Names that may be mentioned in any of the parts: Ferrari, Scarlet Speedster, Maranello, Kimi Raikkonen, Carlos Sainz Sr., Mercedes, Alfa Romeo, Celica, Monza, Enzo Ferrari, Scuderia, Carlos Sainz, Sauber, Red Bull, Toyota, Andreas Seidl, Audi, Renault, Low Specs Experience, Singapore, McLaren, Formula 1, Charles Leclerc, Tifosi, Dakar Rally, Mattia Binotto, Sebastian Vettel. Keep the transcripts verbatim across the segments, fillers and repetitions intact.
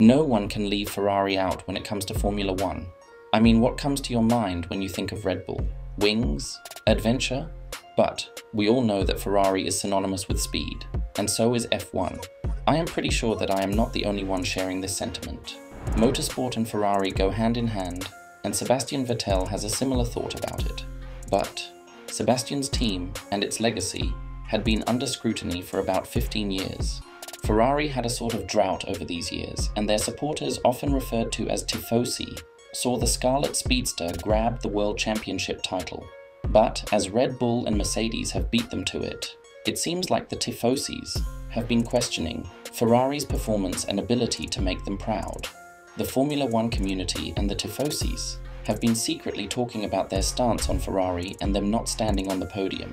No one can leave Ferrari out when it comes to Formula one. I mean, what comes to your mind when you think of Red Bull? Wings? Adventure? But we all know that Ferrari is synonymous with speed, and so is F one. I am pretty sure that I am not the only one sharing this sentiment. Motorsport and Ferrari go hand in hand, and Sebastian Vettel has a similar thought about it. But Sebastian's team and its legacy had been under scrutiny for about fifteen years. Ferrari had a sort of drought over these years, and their supporters, often referred to as Tifosi, saw the Scarlet Speedster grab the World Championship title. But as Red Bull and Mercedes have beat them to it, it seems like the Tifosis have been questioning Ferrari's performance and ability to make them proud. The Formula one community and the Tifosis have been secretly talking about their stance on Ferrari and them not standing on the podium.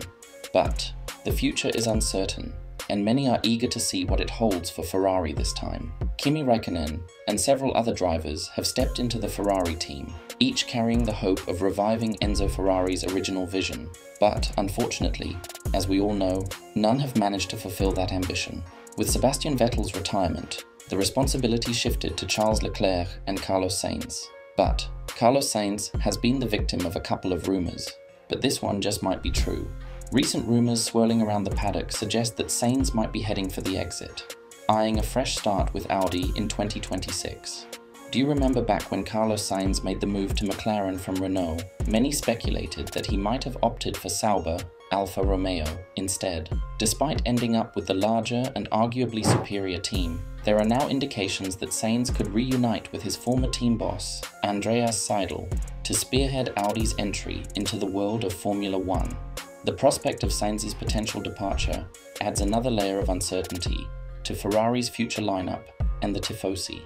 But the future is uncertain, and many are eager to see what it holds for Ferrari this time. Kimi Raikkonen and several other drivers have stepped into the Ferrari team, each carrying the hope of reviving Enzo Ferrari's original vision. But unfortunately, as we all know, none have managed to fulfill that ambition. With Sebastian Vettel's retirement, the responsibility shifted to Charles Leclerc and Carlos Sainz. But Carlos Sainz has been the victim of a couple of rumours, but this one just might be true. Recent rumours swirling around the paddock suggest that Sainz might be heading for the exit, eyeing a fresh start with Audi in twenty twenty-six. Do you remember back when Carlos Sainz made the move to McLaren from Renault? Many speculated that he might have opted for Sauber, Alfa Romeo, instead. Despite ending up with the larger and arguably superior team, there are now indications that Sainz could reunite with his former team boss, Andreas Seidl, to spearhead Audi's entry into the world of Formula one. The prospect of Sainz's potential departure adds another layer of uncertainty to Ferrari's future lineup and the Tifosi.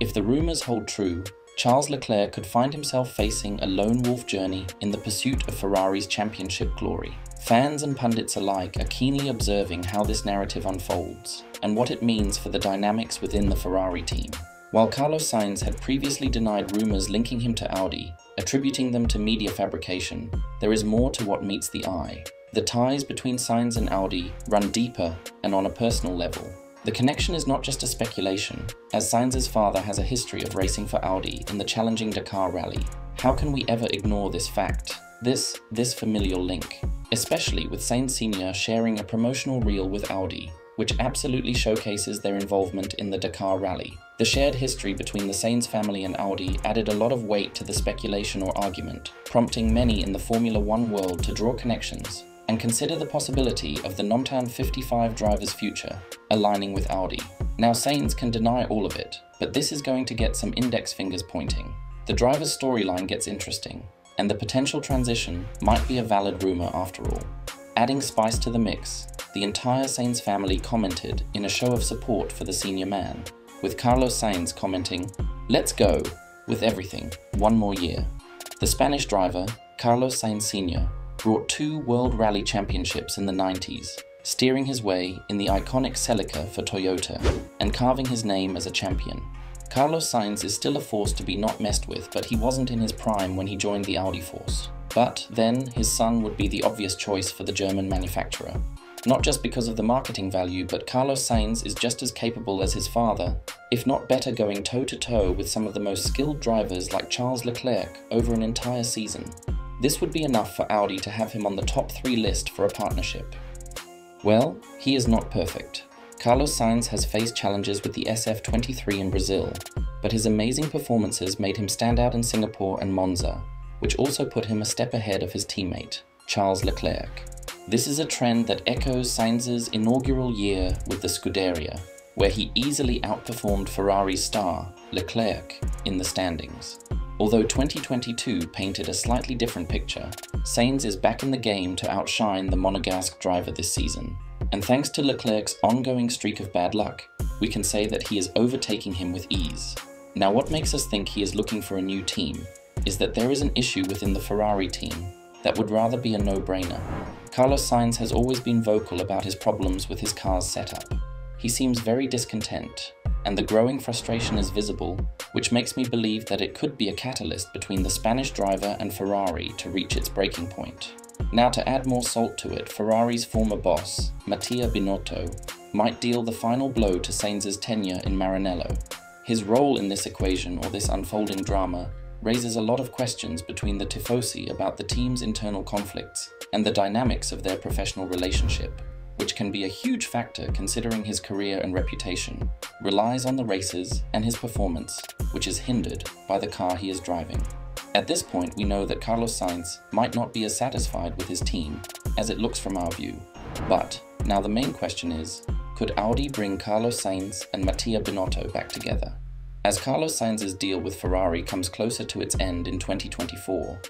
If the rumours hold true, Charles Leclerc could find himself facing a lone wolf journey in the pursuit of Ferrari's championship glory. Fans and pundits alike are keenly observing how this narrative unfolds and what it means for the dynamics within the Ferrari team. While Carlos Sainz had previously denied rumours linking him to Audi, attributing them to media fabrication, there is more to what meets the eye. The ties between Sainz and Audi run deeper and on a personal level. The connection is not just a speculation, as Sainz's father has a history of racing for Audi in the challenging Dakar Rally. How can we ever ignore this fact? This, this familial link, especially with Sainz Senior sharing a promotional reel with Audi, which absolutely showcases their involvement in the Dakar Rally. The shared history between the Sainz family and Audi added a lot of weight to the speculation or argument, prompting many in the Formula one world to draw connections and consider the possibility of the Nomtan fifty-five driver's future aligning with Audi. Now Sainz can deny all of it, but this is going to get some index fingers pointing. The driver's storyline gets interesting, and the potential transition might be a valid rumour after all. Adding spice to the mix, the entire Sainz family commented in a show of support for the senior man, with Carlos Sainz commenting, "Let's go with everything, one more year." The Spanish driver, Carlos Sainz Senior, brought two World Rally Championships in the nineties, steering his way in the iconic Celica for Toyota and carving his name as a champion. Carlos Sainz is still a force to be not messed with, but he wasn't in his prime when he joined the Audi force. But then, his son would be the obvious choice for the German manufacturer. Not just because of the marketing value, but Carlos Sainz is just as capable as his father, if not better, going toe-to-toe with some of the most skilled drivers like Charles Leclerc over an entire season. This would be enough for Audi to have him on the top three list for a partnership. Well, he is not perfect. Carlos Sainz has faced challenges with the S F twenty-three in Brazil, but his amazing performances made him stand out in Singapore and Monza, which also put him a step ahead of his teammate, Charles Leclerc. This is a trend that echoes Sainz's inaugural year with the Scuderia, where he easily outperformed Ferrari's star, Leclerc, in the standings. Although twenty twenty-two painted a slightly different picture, Sainz is back in the game to outshine the Monegasque driver this season. And thanks to Leclerc's ongoing streak of bad luck, we can say that he is overtaking him with ease. Now, what makes us think he is looking for a new team is that there is an issue within the Ferrari team that would rather be a no-brainer. Carlos Sainz has always been vocal about his problems with his car's setup. He seems very discontent, and the growing frustration is visible, which makes me believe that it could be a catalyst between the Spanish driver and Ferrari to reach its breaking point. Now, to add more salt to it, Ferrari's former boss, Mattia Binotto, might deal the final blow to Sainz's tenure in Maranello, His role in this equation, or this unfolding drama, raises a lot of questions between the Tifosi about the team's internal conflicts and the dynamics of their professional relationship, which can be a huge factor considering his career and reputation relies on the races and his performance, which is hindered by the car he is driving. At this point, we know that Carlos Sainz might not be as satisfied with his team as it looks from our view, but now the main question is, could Audi bring Carlos Sainz and Mattia Binotto back together? As Carlos Sainz's deal with Ferrari comes closer to its end in twenty twenty-four,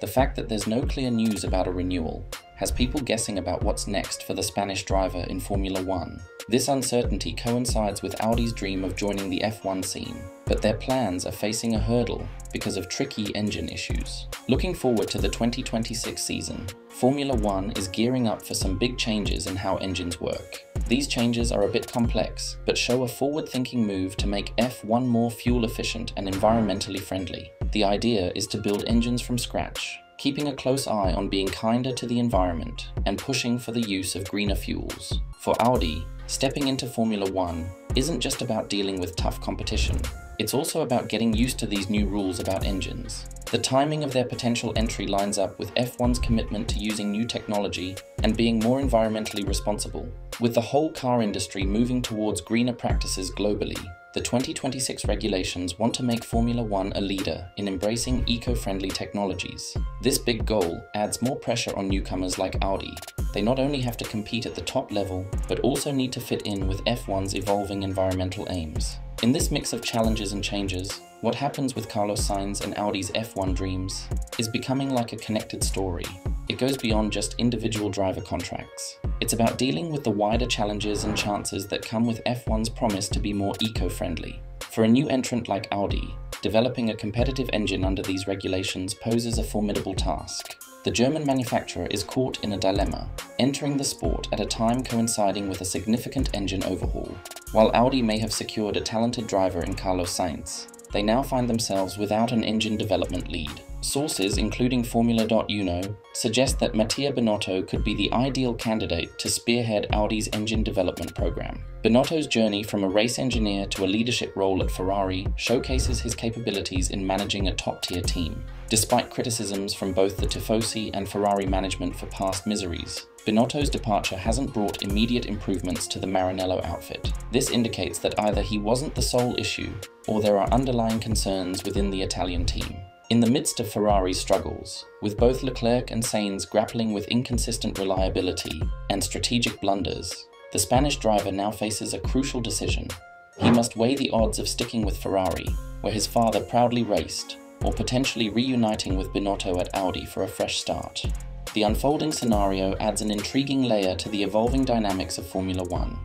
the fact that there's no clear news about a renewal has people guessing about what's next for the Spanish driver in Formula one. This uncertainty coincides with Audi's dream of joining the F one scene, but their plans are facing a hurdle because of tricky engine issues. Looking forward to the twenty twenty-six season, Formula one is gearing up for some big changes in how engines work. These changes are a bit complex, but show a forward-thinking move to make F one more fuel-efficient and environmentally friendly. The idea is to build engines from scratch, keeping a close eye on being kinder to the environment and pushing for the use of greener fuels. For Audi, stepping into Formula one isn't just about dealing with tough competition, it's also about getting used to these new rules about engines. The timing of their potential entry lines up with F one's commitment to using new technology and being more environmentally responsible. With the whole car industry moving towards greener practices globally, the twenty twenty-six regulations want to make Formula one a leader in embracing eco-friendly technologies. This big goal adds more pressure on newcomers like Audi. They not only have to compete at the top level, but also need to fit in with F one's evolving environmental aims. In this mix of challenges and changes, what happens with Carlos Sainz and Audi's F one dreams is becoming like a connected story. It goes beyond just individual driver contracts. It's about dealing with the wider challenges and chances that come with F one's promise to be more eco-friendly. For a new entrant like Audi, developing a competitive engine under these regulations poses a formidable task. The German manufacturer is caught in a dilemma, entering the sport at a time coinciding with a significant engine overhaul. While Audi may have secured a talented driver in Carlos Sainz, they now find themselves without an engine development lead. Sources, including Formula dot U N O, suggest that Mattia Binotto could be the ideal candidate to spearhead Audi's engine development program. Binotto's journey from a race engineer to a leadership role at Ferrari showcases his capabilities in managing a top-tier team. Despite criticisms from both the Tifosi and Ferrari management for past miseries, Binotto's departure hasn't brought immediate improvements to the Maranello outfit. This indicates that either he wasn't the sole issue, or there are underlying concerns within the Italian team. In the midst of Ferrari's struggles, with both Leclerc and Sainz grappling with inconsistent reliability and strategic blunders, the Spanish driver now faces a crucial decision. He must weigh the odds of sticking with Ferrari, where his father proudly raced, or potentially reuniting with Binotto at Audi for a fresh start. The unfolding scenario adds an intriguing layer to the evolving dynamics of Formula one.